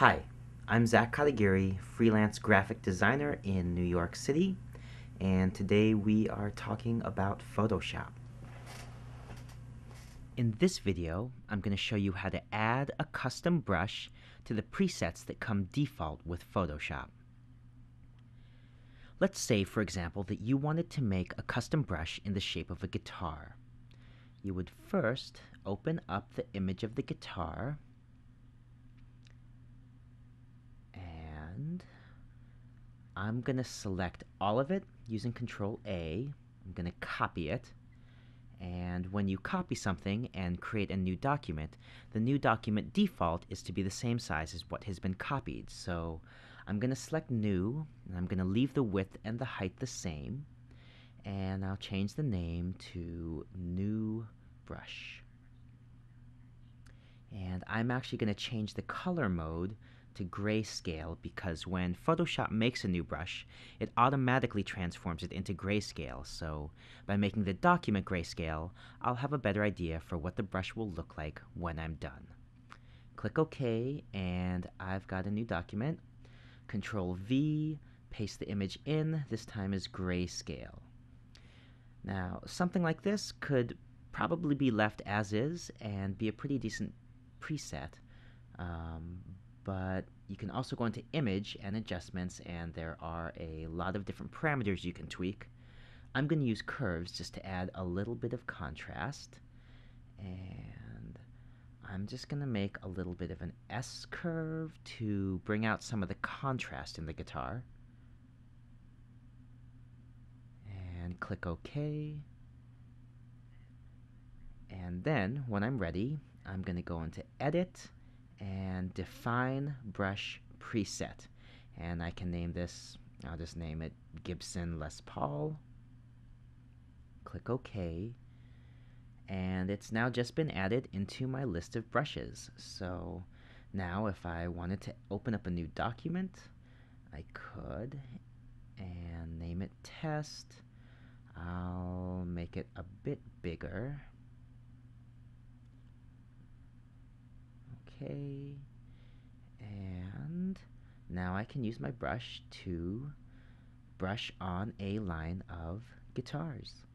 Hi, I'm Zach Katagiri, freelance graphic designer in New York City, and today we are talking about Photoshop. In this video, I'm going to show you how to add a custom brush to the presets that come default with Photoshop. Let's say, for example, that you wanted to make a custom brush in the shape of a guitar. You would first open up the image of the guitar, and I'm going to select all of it using Control-A. I'm going to copy it, and when you copy something and create a new document, the new document default is to be the same size as what has been copied. So I'm going to select New, and I'm going to leave the width and the height the same, and I'll change the name to New Brush. And I'm actually going to change the color mode to grayscale, because when Photoshop makes a new brush, it automatically transforms it into grayscale. So by making the document grayscale, I'll have a better idea for what the brush will look like when I'm done. Click OK, and I've got a new document. Control V, paste the image in, this time is grayscale. Now, something like this could probably be left as is and be a pretty decent preset, but you can also go into Image and Adjustments, and there are a lot of different parameters you can tweak. I'm going to use Curves just to add a little bit of contrast, and I'm just going to make a little bit of an S curve to bring out some of the contrast in the guitar. And click OK. And then, when I'm ready, I'm going to go into Edit and Define Brush Preset. And I can name this, I'll just name it Gibson Les Paul. Click OK. And it's now just been added into my list of brushes. So now if I wanted to open up a new document, I could, and name it Test. I'll make it a bit bigger. Okay, and now I can use my brush to brush on a line of guitars.